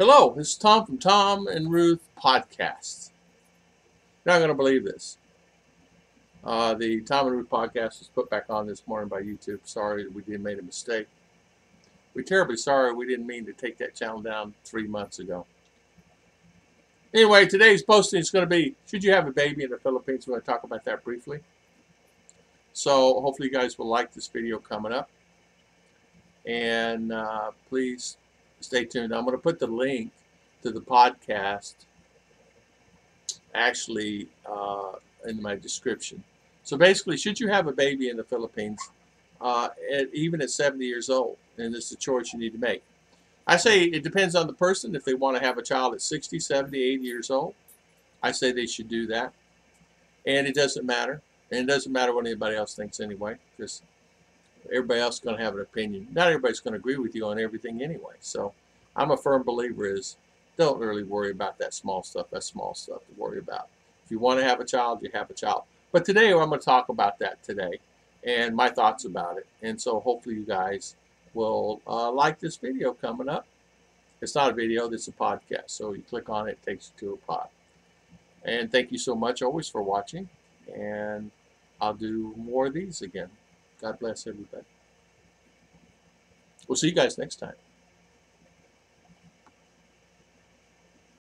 Hello, it's Tom from Tom and Ruth Podcast. You're not going to believe this. The Tom and Ruth Podcast was put back on this morning by YouTube. Sorry we made a mistake. We're terribly sorry. We didn't mean to take that channel down 3 months ago. Anyway, today's posting is going to be, should you have a baby in the Philippines? We're going to talk about that briefly. So hopefully you guys will like this video coming up. And please stay tuned. I'm going to put the link to the podcast actually in my description. So basically, should you have a baby in the Philippines, even at 70 years old, and it's a choice you need to make. I say it depends on the person. If they want to have a child at 60, 70, 80 years old, I say they should do that. And it doesn't matter. And it doesn't matter what anybody else thinks anyway. Just everybody else is going to have an opinion. Not everybody's going to agree with you on everything anyway. So I'm a firm believer is don't really worry about that small stuff. That's small stuff to worry about. If you want to have a child, you have a child. But today I'm going to talk about that today and my thoughts about it. And so hopefully you guys will like this video coming up. It's not a video, it's a podcast. So you click on it, it takes you to a pod. And thank you so much always for watching. And I'll do more of these again. God bless everybody. We'll see you guys next time.